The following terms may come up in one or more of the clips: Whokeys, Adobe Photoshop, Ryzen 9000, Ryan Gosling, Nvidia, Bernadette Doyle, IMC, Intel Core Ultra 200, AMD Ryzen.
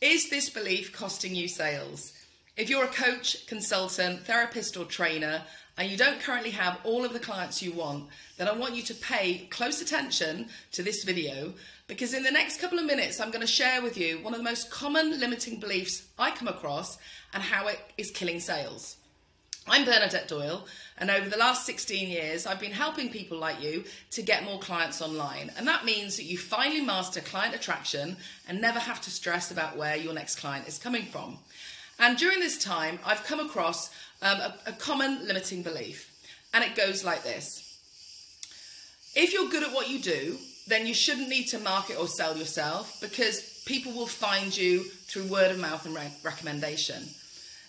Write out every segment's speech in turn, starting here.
Is this belief costing you sales? If you're a coach, consultant, therapist or trainer and you don't currently have all of the clients you want, then I want you to pay close attention to this video, because in the next couple of minutes I'm going to share with you one of the most common limiting beliefs I come across and how it is killing sales. I'm Bernadette Doyle, and over the last 16 years I've been helping people like you to get more clients online, and that means that you finally master client attraction and never have to stress about where your next client is coming from. And during this time I've come across a common limiting belief, and it goes like this. If you're good at what you do, then you shouldn't need to market or sell yourself, because people will find you through word of mouth and recommendation.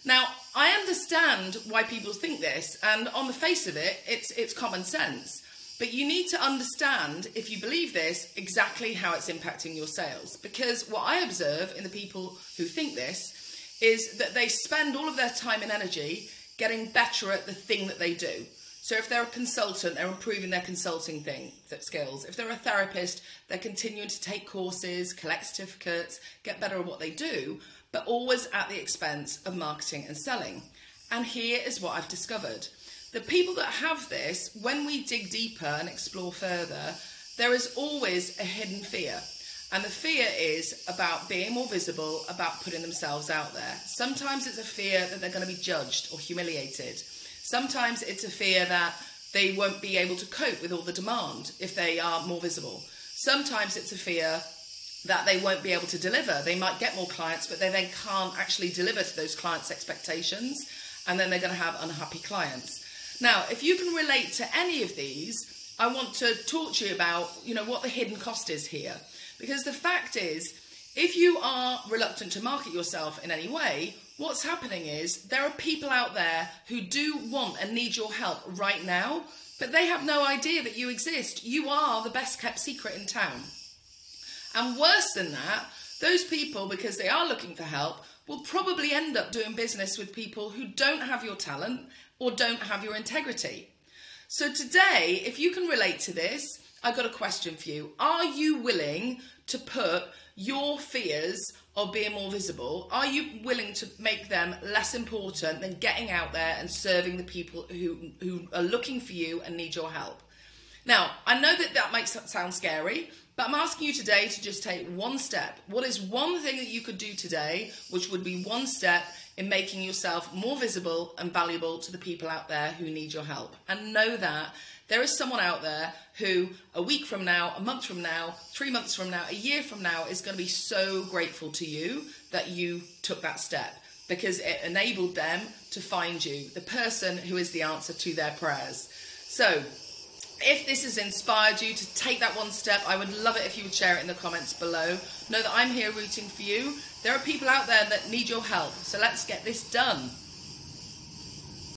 Now, I understand why people think this, and on the face of it, it's common sense. But you need to understand, if you believe this, exactly how it's impacting your sales. Because what I observe in the people who think this is that they spend all of their time and energy getting better at the thing that they do. So if they're a consultant, they're improving their consulting skills. If they're a therapist, they're continuing to take courses, collect certificates, get better at what they do, but always at the expense of marketing and selling. And here is what I've discovered. The people that have this, when we dig deeper and explore further, there is always a hidden fear. And the fear is about being more visible, about putting themselves out there. Sometimes it's a fear that they're going to be judged or humiliated. Sometimes it's a fear that they won't be able to cope with all the demand if they are more visible. Sometimes it's a fear that they won't be able to deliver. They might get more clients, but they then can't actually deliver to those clients' expectations, and then they're going to have unhappy clients. Now, if you can relate to any of these, I want to talk to you about, what the hidden cost is here. Because the fact is, if you are reluctant to market yourself in any way, what's happening is there are people out there who do want and need your help right now, but they have no idea that you exist. You are the best kept secret in town. And worse than that, those people, because they are looking for help, will probably end up doing business with people who don't have your talent or don't have your integrity. So today, if you can relate to this, I've got a question for you. Are you willing to put your fears of being more visible, are you willing to make them less important than getting out there and serving the people who are looking for you and need your help? Now, I know that that might sound scary, but I'm asking you today to just take one step. What is one thing that you could do today, which would be one step in making yourself more visible and valuable to the people out there who need your help? And know that there is someone out there who a week from now, a month from now, 3 months from now, a year from now is going to be so grateful to you that you took that step, because it enabled them to find you, the person who is the answer to their prayers. So if this has inspired you to take that one step, I would love it if you would share it in the comments below. Know that I'm here rooting for you. There are people out there that need your help, so let's get this done.